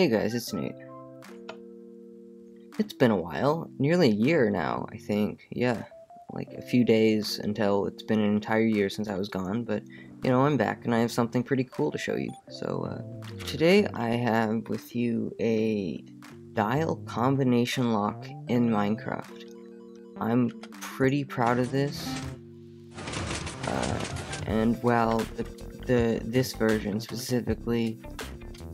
Hey guys, it's Nate. It's been a while, nearly a year now, I think. Yeah, like a few days until it's been an entire year since I was gone, but you know, I'm back and I have something pretty cool to show you. So today I have with you a dial combination lock in Minecraft. I'm pretty proud of this. And while this version specifically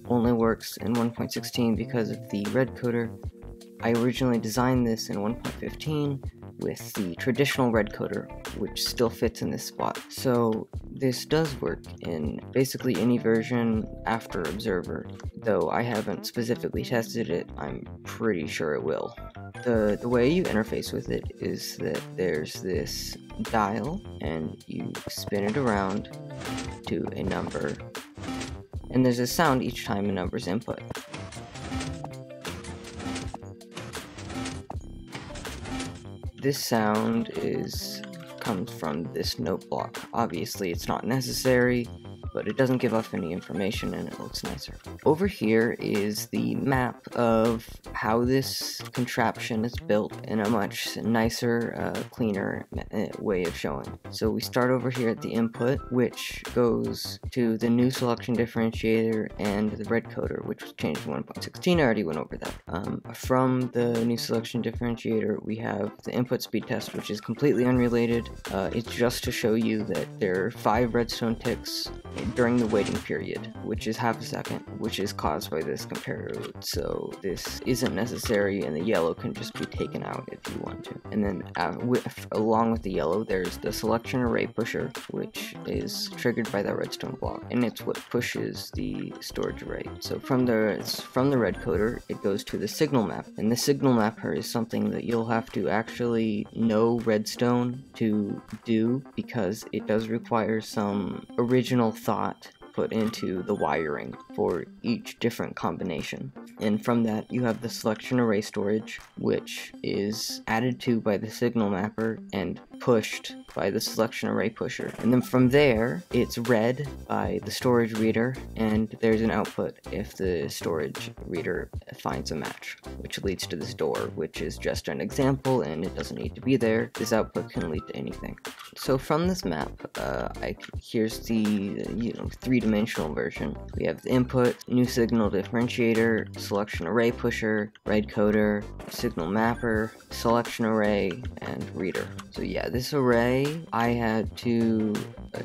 only works in 1.16 because of the red coder, I originally designed this in 1.15 with the traditional red coder, which still fits in this spot. So this does work in basically any version after Observer, though I haven't specifically tested it. I'm pretty sure it will. The way you interface with it is that there's this dial and you spin it around to a number, and there's a sound each time a number's input. This sound comes from this note block. Obviously it's not necessary, but it doesn't give off any information and it looks nicer. Over here is the map of how this contraption is built in a much nicer, cleaner way of showing. So we start over here at the input, which goes to the new selection differentiator and the red coder, which was changed to 1.16. I already went over that. From the new selection differentiator, we have the input speed test, which is completely unrelated. It's just to show you that there are 5 redstone ticks during the waiting period, which is half a second, which is caused by this comparator. So this isn't necessary, and the yellow can just be taken out if you want to. And then along with the yellow, there's the selection array pusher, which is triggered by that redstone block, and it's what pushes the storage array. So from the red coder, it goes to the signal map, and the signal mapper is something that you'll have to actually know redstone to do, because it does require some original thought put into the wiring for each different combination. And from that, you have the selection array storage, which is added to by the signal mapper and pushed by the selection array pusher. And then from there, it's read by the storage reader, and there's an output if the storage reader finds a match, which leads to this door, which is just an example and it doesn't need to be there. This output can lead to anything. So from this map, here's the three-dimensional version. We have the input, new signal differentiator, selection array pusher, red coder, signal mapper, selection array, and reader. So yeah, this array I had to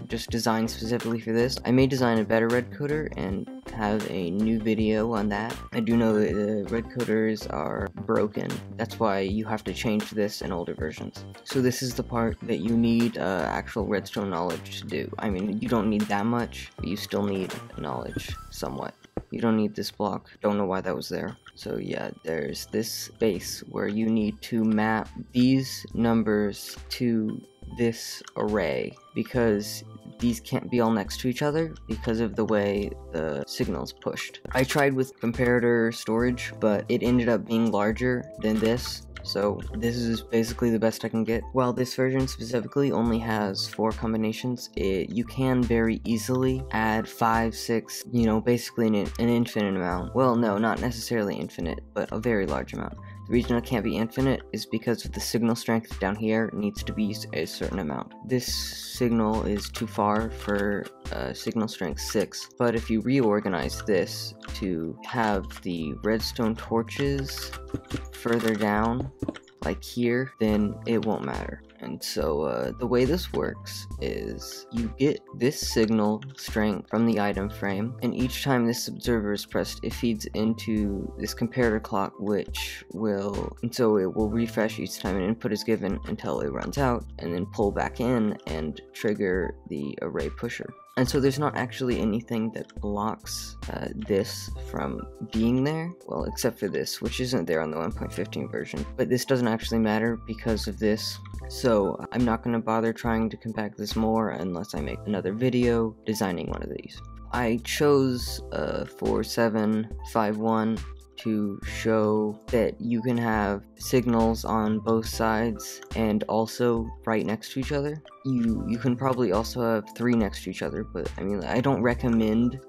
just design specifically for this. I may design a better red coder and have a new video on that. I do know that the red coders are broken. That's why you have to change this in older versions. So this is the part that you need actual redstone knowledge to do. I mean, you don't need that much, but you still need knowledge somewhat. You don't need this block. Don't know why that was there. So yeah, there's this space where you need to map these numbers to this array, because these can't be all next to each other because of the way the signal's pushed. I tried with comparator storage, but it ended up being larger than this, so this is basically the best I can get. While this version specifically only has 4 combinations, you can very easily add 5, 6, you know, basically an infinite amount. Well, no, not necessarily infinite, but a very large amount. The reason it can't be infinite is because of the signal strength down here needs to be a certain amount. This signal is too far for signal strength 6, but if you reorganize this to have the redstone torches further down, like here, then it won't matter. And so the way this works is you get this signal strength from the item frame, and each time this observer is pressed, it feeds into this comparator clock, so it will refresh each time an input is given until it runs out, and then pull back in and trigger the array pusher. And so there's not actually anything that blocks this from being there, well, except for this, which isn't there on the 1.15 version, but this doesn't actually matter because of this. So I'm not going to bother trying to compact this more unless I make another video designing one of these. I chose 4751 to show that you can have signals on both sides and also right next to each other. You can probably also have 3 next to each other, but I mean, I don't recommend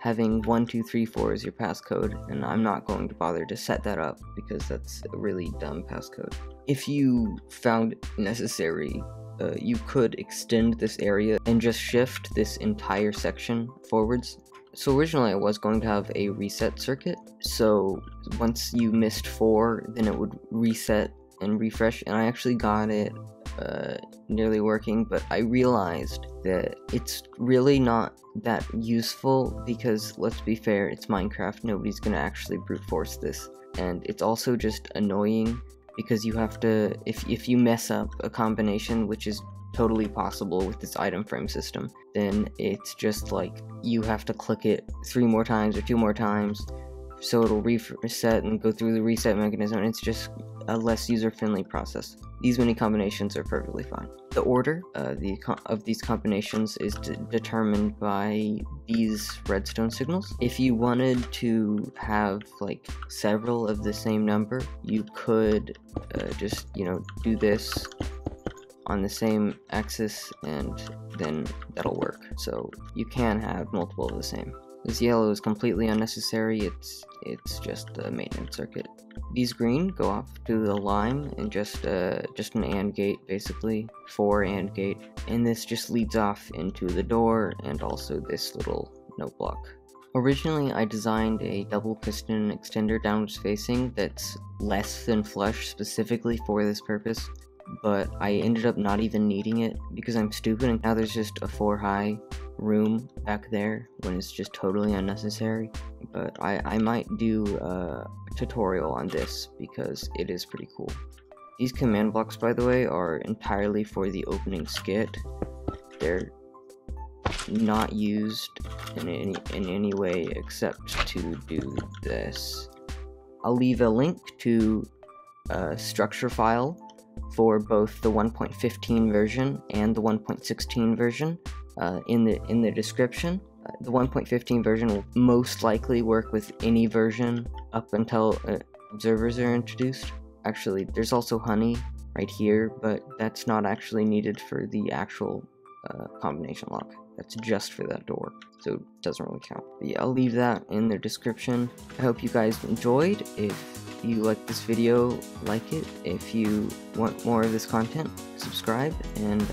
having 1234 as your passcode, and I'm not going to bother to set that up because that's a really dumb passcode. If you found it necessary, you could extend this area and just shift this entire section forwards. So originally I was going to have a reset circuit, so once you missed 4, then it would reset and refresh, and I actually got it nearly working, but I realized that it's really not that useful because, let's be fair, it's Minecraft, nobody's gonna actually brute force this, and it's also just annoying because you have to, if you mess up a combination, which is totally possible with this item frame system, then it's just like you have to click it 3 more times or 2 more times so it'll reset and go through the reset mechanism, and it's just a less user-friendly process. These many combinations are perfectly fine. The order of these combinations is determined by these redstone signals. If you wanted to have like several of the same number, you could just, you know, do this on the same axis and then that'll work. So you can have multiple of the same. This yellow is completely unnecessary, it's just a maintenance circuit. These green go off to the lime and just an AND gate, basically, 4 AND gate. And this just leads off into the door and also this little note block. Originally I designed a double piston extender downwards facing that's less than flush specifically for this purpose, but I ended up not even needing it because I'm stupid, and now there's just a 4-high room back there when it's just totally unnecessary. But I might do a tutorial on this because it is pretty cool. These command blocks, by the way, are entirely for the opening skit. They're not used in any way except to do this. I'll leave a link to a structure file for both the 1.15 version and the 1.16 version in the description. The 1.15 version will most likely work with any version up until observers are introduced. Actually, there's also honey right here, but that's not actually needed for the actual combination lock. That's just for that door, so it doesn't really count. But yeah, I'll leave that in the description. I hope you guys enjoyed. If you like this video, like it. If you want more of this content, subscribe, and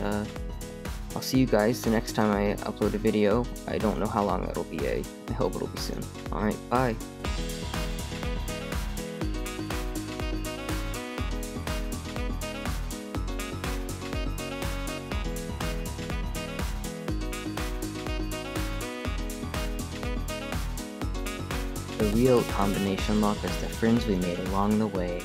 I'll see you guys the next time I upload a video. I don't know how long that'll be, I hope it'll be soon. Alright, bye! The real combination lock is the friends we made along the way.